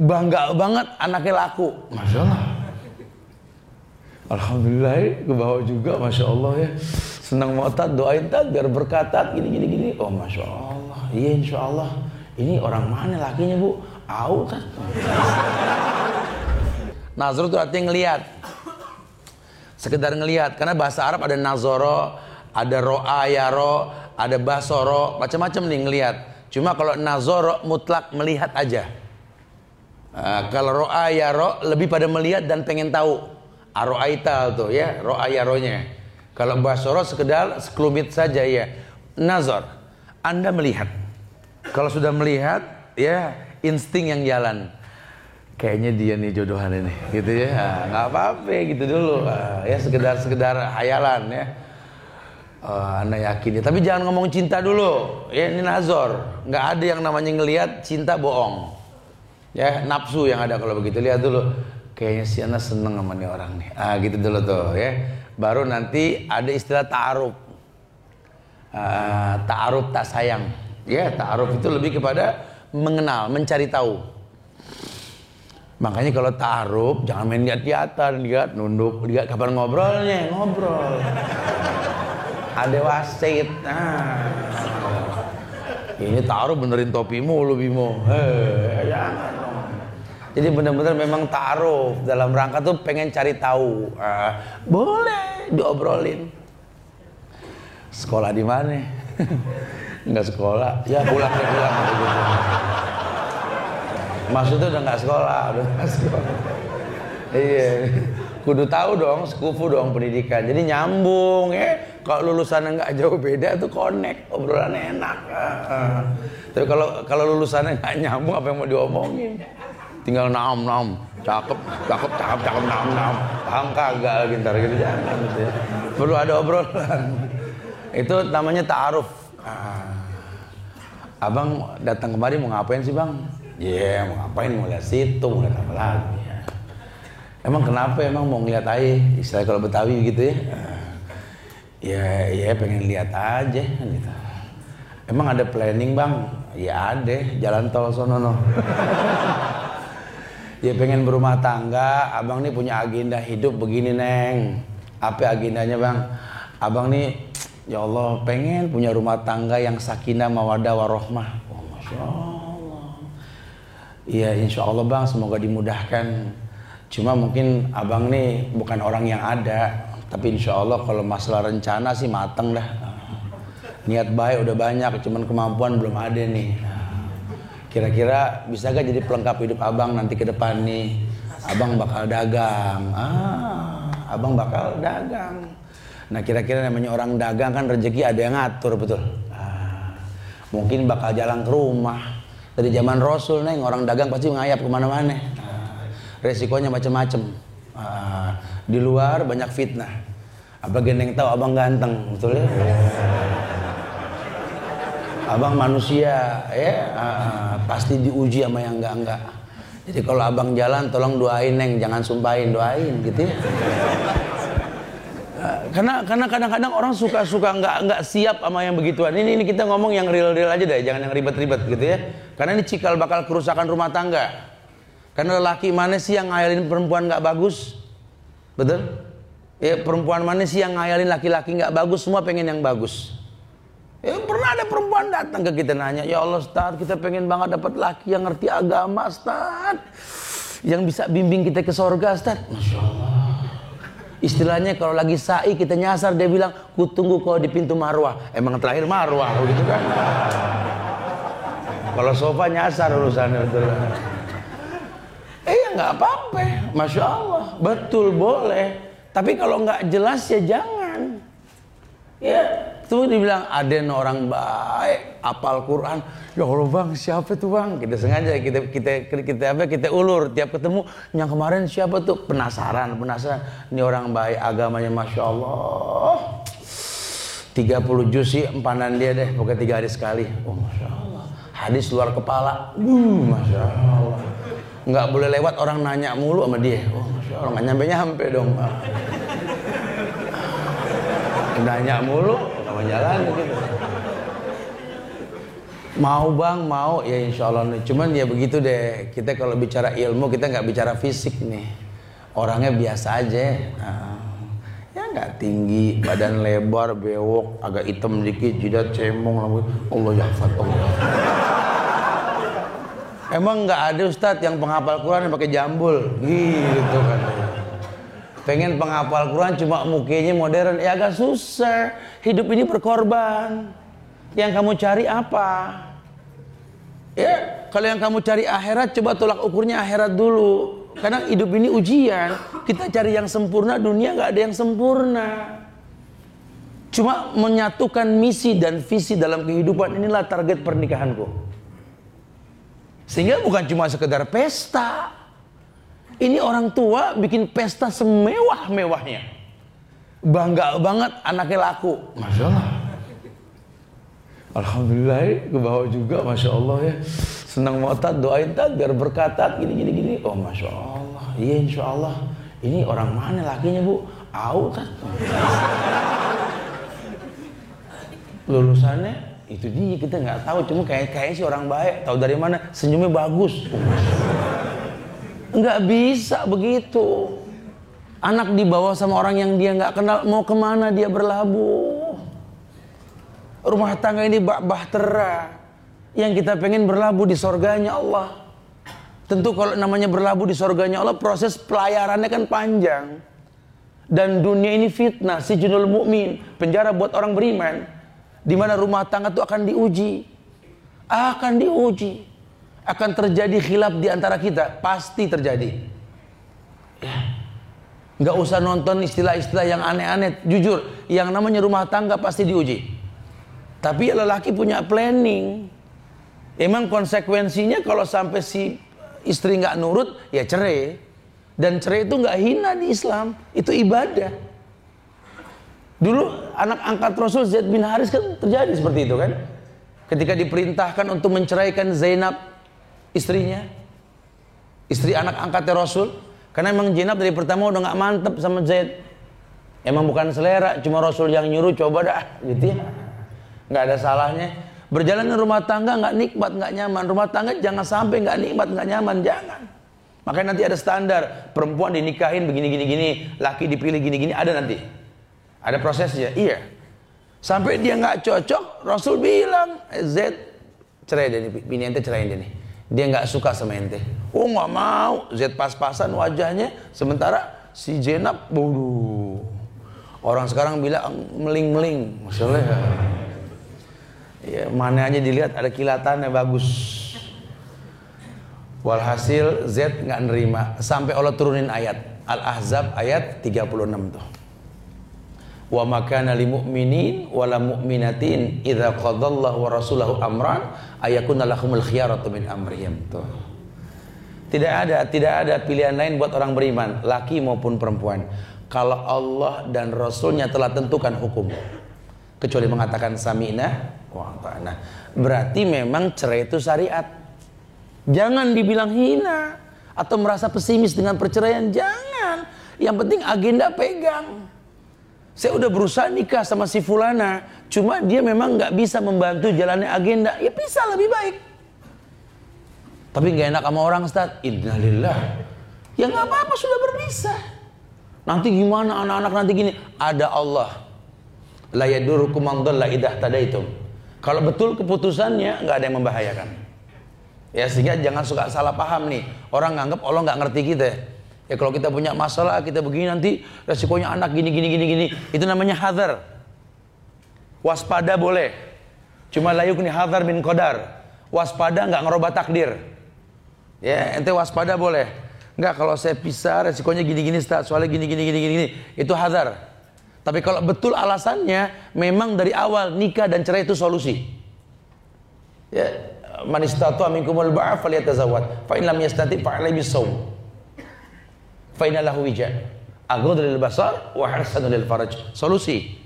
bangga banget anaknya laku. Masya Allah. Alhamdulillah ke bawah juga, Masya Allah ya. Senang banget, Tat, doain Tat biar berkata gini. Oh Masya Allah, iya Insya Allah. Ini orang mana lakinya Bu? Au Tat. Nazor itu artinya ngelihat. Sekedar ngelihat, karena bahasa Arab ada nazoro, ada ro'ayaro, ada basoro, macam-macam nih ngelihat. Cuma kalau nazoro mutlak melihat aja. Kalau ro'ayaro lebih pada melihat dan pengen tahu. Aro'aital tuh ya, ro'ayaronya. Kalau basoro sekedar sekelumit saja ya. Nazor, Anda melihat. Kalau sudah melihat, ya insting yang jalan. Kayaknya dia nih jodohan ini, gitu ya. Nggak apa-apa, gitu dulu. Ya sekedar hayalan ya. Anda yakin ya. Tapi jangan ngomong cinta dulu. Ya ini nazor. Nggak ada yang namanya ngelihat cinta bohong. Ya nafsu yang ada kalau begitu. Lihat dulu. Kayaknya si Anda seneng sama nih orang nih. Gitu dulu tuh ya. Baru nanti ada istilah ta'aruf. Ta'aruf tak sayang. Ya ta'aruf itu lebih kepada mengenal, mencari tahu. Makanya kalau ta'aruf jangan main lihat-lihatan, lihat nunduk, lihat kapan ngobrolnya, ngobrol. Ada wasit. Ini ta'aruf benerin topimu lu Bimo. Jangan. Jadi benar-benar memang ta'aruf dalam rangka tuh pengen cari tahu. Boleh diobrolin. Sekolah di mana? Enggak sekolah. Ya pulang. Maksudnya udah nggak sekolah, Iya, kudu tahu dong, sekufu dong pendidikan. Jadi nyambung ya. Kalau lulusannya nggak jauh beda tuh connect, obrolannya enak. Tapi kalau lulusannya nggak nyambung, apa yang mau diomongin? Tinggal nam, cakep nam. Paham kagak lagi ntar gitu jangan. Gitu. Perlu ada obrolan. Itu namanya ta'aruf. Abang datang kemari mau ngapain sih bang? Ya, mau ngapain, mau lihat situ, mau lihat apa lagi ya. Emang kenapa emang mau ngeliat aja, istilah kalau Betawi gitu ya. Ya pengen lihat aja gitu. Emang ada planning bang? Ya ada, jalan tol sonono. Ya pengen berumah tangga, abang nih punya agenda hidup begini neng. Apa agendanya bang? Abang nih, ya Allah pengen punya rumah tangga yang sakinah mawaddah warohmah. Oh Masya Allah. Iya Insya Allah bang, semoga dimudahkan. Cuma mungkin abang nih bukan orang yang ada. Tapi Insya Allah kalau masalah rencana sih mateng dah. Niat baik udah banyak, cuman kemampuan belum ada nih. Kira-kira bisa gak jadi pelengkap hidup abang nanti ke depan nih? Abang bakal dagang. Abang bakal dagang. Nah kira-kira namanya orang dagang kan rezeki ada yang ngatur betul. Mungkin bakal jalan ke rumah. Dari zaman Rasul neng, orang dagang pasti ngayap kemana-mana. Resikonya macam-macam. Di luar banyak fitnah. Abang geneng tahu abang ganteng, betul ya? Abang manusia, ya pasti diuji sama yang enggak-enggak. Jadi kalau abang jalan, tolong doain neng, jangan sumpahin, doain gitu ya. Karena kadang-kadang orang suka nggak siap sama yang begituan. Ini kita ngomong yang real aja deh, jangan yang ribet-ribet gitu ya. Karena ini cikal bakal kerusakan rumah tangga. Karena lelaki mana sih yang ngayalin perempuan nggak bagus, betul? Ya perempuan mana sih yang ngayalin laki-laki nggak bagus? Semua pengen yang bagus. Ya pernah ada perempuan datang ke kita nanya, ya Allah Ustaz, kita pengen banget dapat laki yang ngerti agama Ustaz, yang bisa bimbing kita ke sorga Ustaz. Masya Allah. Istilahnya kalau lagi sa'i kita nyasar, dia bilang ku tunggu kau di pintu Marwah. Emang terakhir Marwah gitu kan. Kalau sofa nyasar urusannya betul. Ya nggak apa-apa, Masya Allah, betul boleh. Tapi kalau nggak jelas ya jangan. Ya tuh dibilang aden orang baik, apal Quran. Ya Allah bang, siapa tuh bang? Kita sengaja kita ulur tiap ketemu. Yang kemarin siapa tuh? Penasaran. Ini orang baik, agamanya Masya Allah. 30 juz sih empanan dia deh, pokoknya 3 hari sekali. Oh Masya Allah. Hadis luar kepala. Masya Allah. Nggak boleh lewat orang nanya mulu sama dia. Oh Masya Allah, nggak nyampe dong. Nanya mulu. Jalan gitu. Mau bang, mau ya insya Allah nih. Cuman ya begitu deh, kita kalau bicara ilmu kita nggak bicara fisik nih. Orangnya biasa aja, ya nggak tinggi, badan lebar, bewok, agak hitam dikit, jidat cemong, Allah yahfadullah. Emang nggak ada ustadz yang penghafal Quran yang pakai jambul, gitu kan? Pengen penghafal Quran cuma mukanya modern, ya agak susah. Hidup ini berkorban. Yang kamu cari apa? Ya, kalau yang kamu cari akhirat, coba tolak ukurnya akhirat dulu. Karena hidup ini ujian. Kita cari yang sempurna, dunia gak ada yang sempurna. Cuma menyatukan misi dan visi dalam kehidupan, inilah target pernikahanku. Sehingga bukan cuma sekedar pesta. Ini orang tua bikin pesta semewah-mewahnya. Bangga banget anaknya laku. Masya Allah. Alhamdulillah, ke bawah juga, masya Allah ya. Senang mau tat, doain tat, biar berkata, gini. Oh masya Allah, iya insya Allah. Ini orang mana lakinya bu? Au tat. Lulusannya itu dia kita nggak tahu, cuma kayak si orang baik. Tahu dari mana? Senyumnya bagus. Nggak bisa begitu. Anak dibawa sama orang yang dia nggak kenal, mau kemana dia berlabuh? Rumah tangga ini bahtera. Yang kita pengen berlabuh di surganya Allah. Tentu kalau namanya berlabuh di surganya Allah, proses pelayarannya kan panjang. Dan dunia ini fitnah, sijnul mu'min, penjara buat orang beriman, di mana rumah tangga itu akan diuji. Akan diuji. Akan terjadi khilaf di antara kita, pasti terjadi. Ya. Gak usah nonton istilah-istilah yang aneh-aneh. Jujur, yang namanya rumah tangga pasti diuji. Tapi lelaki punya planning. Emang konsekuensinya kalau sampai si istri gak nurut, ya cerai. Dan cerai itu gak hina di Islam. Itu ibadah. Dulu anak angkat Rasul Zaid bin Haris kan terjadi seperti itu kan. Ketika diperintahkan untuk menceraikan Zainab, istrinya. Istri anak angkatnya Rasul. Karena emang Zainab dari pertama udah gak mantep sama Zaid. Emang bukan selera, cuma Rasul yang nyuruh, coba dah gitu ya. Nggak ada salahnya. Berjalan rumah tangga nggak nikmat, nggak nyaman. Rumah tangga jangan sampai nggak nikmat, nggak nyaman, jangan. Makanya nanti ada standar, perempuan dinikahin begini, laki dipilih gini, ada nanti. Ada prosesnya, iya. Sampai dia nggak cocok, Rasul bilang, Zaid, cerai deh, bini ente cerain deh nih. Dia nggak suka sama ente. Oh nggak mau, Zaid pas-pasan wajahnya, sementara si Zainab, waduh. Orang sekarang bilang meling-meling, masalah. Ya, mana aja dilihat ada kilatannya bagus. Walhasil Z gak nerima. Sampai Allah turunin ayat Al-Ahzab ayat 36 tuh. Wa makana lil mu'minin wala mu'minatin idza qadallahu wa rasulahu amran ayakunna lahumul khiyaratu min amrihim tuh. Tidak ada pilihan lain buat orang beriman, laki maupun perempuan, kalau Allah dan Rasulnya telah tentukan hukum. Kecuali mengatakan sami'na wa ta'na. Berarti memang cerai itu syariat. Jangan dibilang hina atau merasa pesimis dengan perceraian, jangan. Yang penting agenda pegang. Saya udah berusaha nikah sama si fulana, cuma dia memang gak bisa membantu jalannya agenda. Ya bisa lebih baik. Tapi gak enak sama orang Ustaz. Innalillah. Ya gak apa-apa, sudah berpisah. Nanti gimana anak-anak nanti gini. Ada Allah. La yadurukum man dhalla idza tadaitum. Kalau betul keputusannya enggak ada yang membahayakan. Ya sehingga jangan suka salah paham nih. Orang nganggap Allah enggak ngerti kita. Ya kalau kita punya masalah, kita begini nanti resikonya anak gini. Itu namanya hazar. Waspada boleh. Cuma la yukni hazar min qadar. Waspada enggak ngerubah takdir. Ya, ente waspada boleh. Enggak kalau saya pisah resikonya gini-gini, soalnya gini. Itu hazar. Tapi kalau betul alasannya, memang dari awal nikah dan cerai itu solusi. Ya, man istata'a minkumul ba'ah falyatazawwaj. Fa in lam yastati' fa 'alaihi bisawm. Fa inna lahu wija'. Aghuddu lil basar wa hasanul faraj. Solusi.